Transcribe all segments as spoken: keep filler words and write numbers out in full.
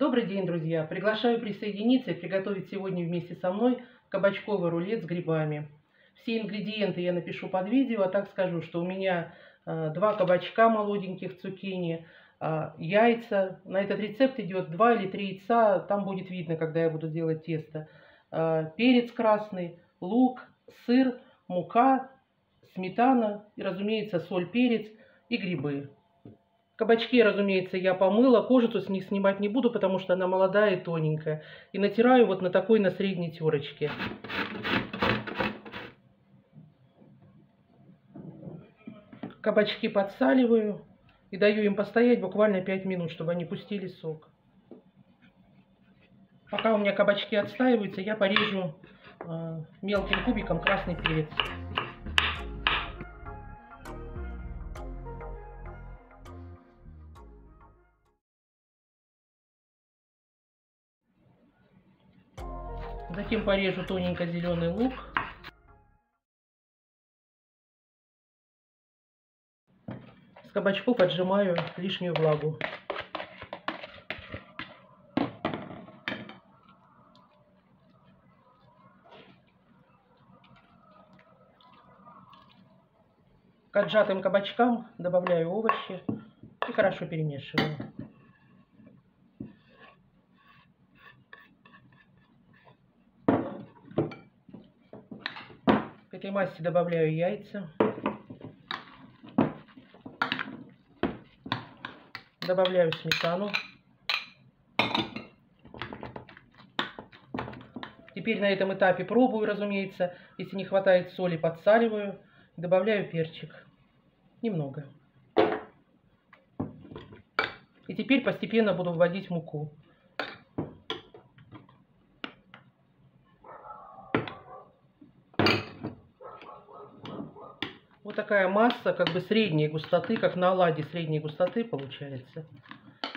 Добрый день, друзья! Приглашаю присоединиться и приготовить сегодня вместе со мной кабачковый рулет с грибами. Все ингредиенты я напишу под видео, а так скажу, что у меня два кабачка молоденьких, цукини, яйца. На этот рецепт идет два или три яйца, там будет видно, когда я буду делать тесто. Перец красный, лук, сыр, мука, сметана и, разумеется, соль, перец и грибы. Кабачки, разумеется, я помыла, кожицу с них снимать не буду, потому что она молодая и тоненькая. И натираю вот на такой, на средней терочке. Кабачки подсаливаю и даю им постоять буквально пять минут, чтобы они пустили сок. Пока у меня кабачки отстаиваются, я порежу э, мелким кубиком красный перец. Затем порежу тоненько зеленый лук. С кабачков отжимаю лишнюю влагу. К отжатым кабачкам добавляю овощи и хорошо перемешиваю. К этой массе добавляю яйца. Добавляю сметану. Теперь на этом этапе пробую, разумеется. Если не хватает соли, подсаливаю. Добавляю перчик. Немного. И теперь постепенно буду вводить муку. Вот такая масса, как бы средней густоты, как на оладьи средней густоты получается.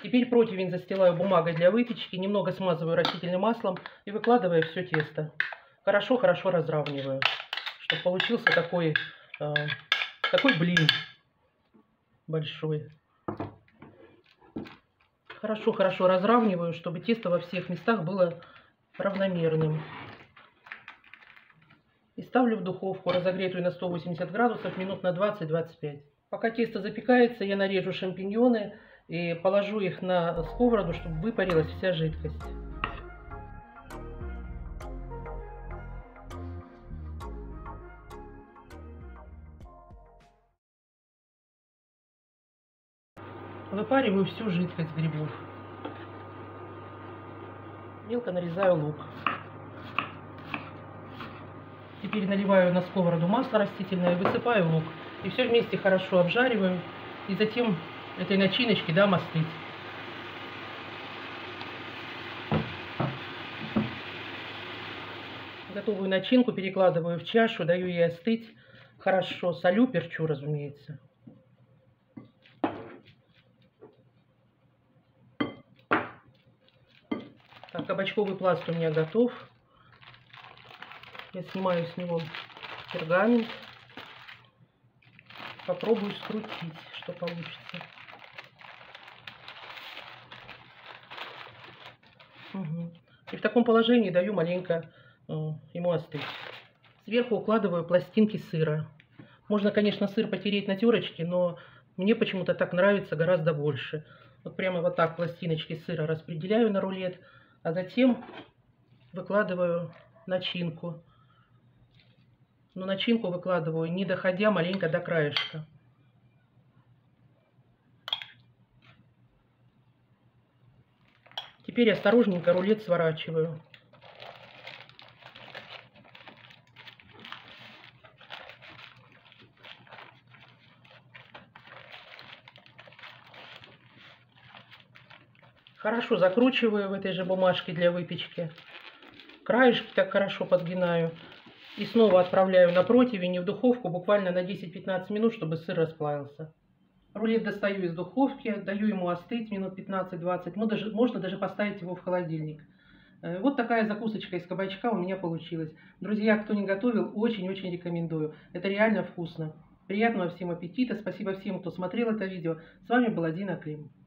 Теперь противень застилаю бумагой для выпечки, немного смазываю растительным маслом и выкладываю все тесто. Хорошо-хорошо разравниваю, чтобы получился такой, э, такой блин большой. Хорошо-хорошо разравниваю, чтобы тесто во всех местах было равномерным. И ставлю в духовку, разогретую на сто восемьдесят градусов, минут на двадцать-двадцать пять. Пока тесто запекается, я нарежу шампиньоны и положу их на сковороду, чтобы выпарилась вся жидкость. Выпариваю всю жидкость грибов. Мелко нарезаю лук. Теперь наливаю на сковороду масло растительное, высыпаю лук. И все вместе хорошо обжариваю. И затем этой начиночки дам остыть. Готовую начинку перекладываю в чашу, даю ей остыть. Хорошо солю, перчу, разумеется. Так, кабачковый пласт у меня готов. Я снимаю с него пергамент. Попробую скрутить, что получится. Угу. И в таком положении даю маленько э, ему остыть. Сверху укладываю пластинки сыра. Можно, конечно, сыр потереть на терочке, но мне почему-то так нравится гораздо больше. Вот прямо вот так пластиночки сыра распределяю на рулет, а затем выкладываю начинку. Но начинку выкладываю, не доходя маленько до краешка. Теперь осторожненько рулет сворачиваю. Хорошо закручиваю в этой же бумажке для выпечки. Краешки так хорошо подгинаю. И снова отправляю на противень и в духовку буквально на десять-пятнадцать минут, чтобы сыр расплавился. Рулет достаю из духовки, даю ему остыть минут пятнадцать-двадцать. Можно даже поставить его в холодильник. Вот такая закусочка из кабачка у меня получилась. Друзья, кто не готовил, очень-очень рекомендую. Это реально вкусно. Приятного всем аппетита. Спасибо всем, кто смотрел это видео. С вами была Зина Клим.